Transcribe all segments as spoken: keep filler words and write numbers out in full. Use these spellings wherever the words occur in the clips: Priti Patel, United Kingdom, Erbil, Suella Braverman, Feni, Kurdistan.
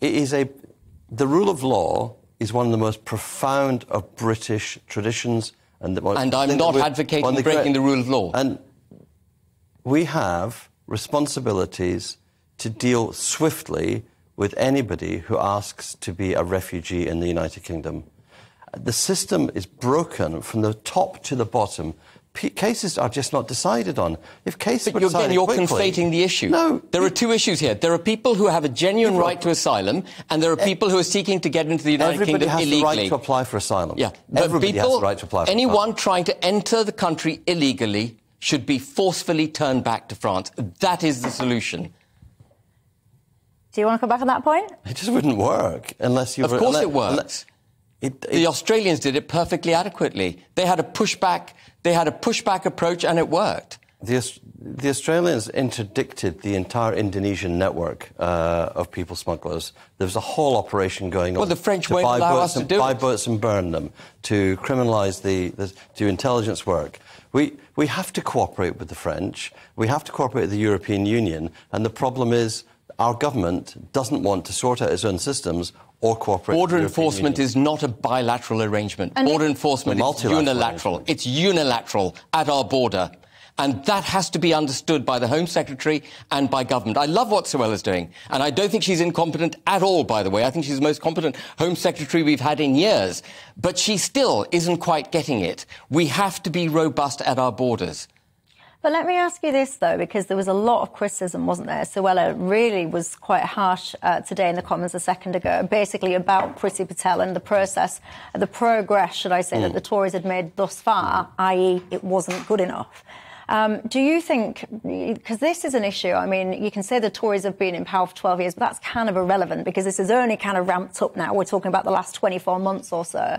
It is a, the rule of law is one of the most profound of British traditions. And, the, well, and I'm not advocating the breaking the rule of law. And we have responsibilities to deal swiftly with anybody who asks to be a refugee in the United Kingdom. The system is broken from the top to the bottom. P cases are just not decided on. If cases but were decided you're, again, you're quickly, conflating the issue. No, there are two issues here. There are people who have a genuine right to asylum, and there are people who are seeking to get into the United Everybody Kingdom illegally. Everybody has the right to apply for asylum. Yeah, but everybody people, has the right to apply for anyone asylum. Anyone trying to enter the country illegally should be forcefully turned back to France. That is the solution. Do you want to come back on that point? It just wouldn't work unless you... Of were, course unless, it works. It, it, the Australians did it perfectly adequately. They had a pushback. They had a pushback approach, and it worked. The, the Australians interdicted the entire Indonesian network uh, of people smugglers. There was a whole operation going well, on. Well, the French won't allow us to do it. To buy boats and burn them, to criminalise the, the do intelligence work. We we have to cooperate with the French. We have to cooperate with the European Union. And the problem is, our government doesn't want to sort out its own systems or cooperate. Border enforcement Union. is not a bilateral arrangement. And border enforcement is unilateral. It's unilateral at our border. And that has to be understood by the Home Secretary and by government. I love what Suella's doing. And I don't think she's incompetent at all, by the way. I think she's the most competent Home Secretary we've had in years. But she still isn't quite getting it. We have to be robust at our borders. But let me ask you this, though, because there was a lot of criticism, wasn't there? Suella really was quite harsh uh, today in the Commons a second ago, basically about Priti Patel and the process, the progress, should I say, mm. that the Tories had made thus far, that is it wasn't good enough. Um, do you think, because this is an issue, I mean, you can say the Tories have been in power for twelve years, but that's kind of irrelevant because this is only kind of ramped up now. We're talking about the last twenty-four months or so.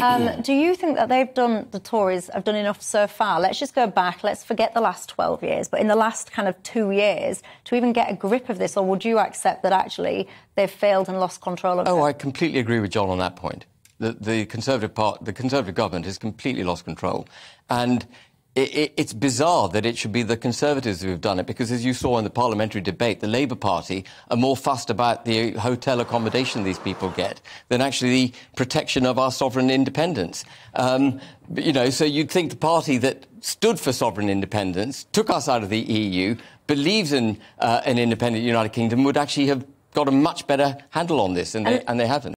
Um, do you think that they've done, the Tories have done enough so far? Let's just go back, let's forget the last twelve years, but in the last kind of two years, to even get a grip of this, or would you accept that actually they've failed and lost control of it? Oh, I completely agree with John on that point. The, the Conservative part, the Conservative government has completely lost control. And it's bizarre that it should be the Conservatives who have done it because, as you saw in the parliamentary debate, the Labour Party are more fussed about the hotel accommodation these people get than actually the protection of our sovereign independence. Um, you know, so you'd think the party that stood for sovereign independence, took us out of the E U, believes in uh, an independent United Kingdom, would actually have got a much better handle on this, and they, and they haven't.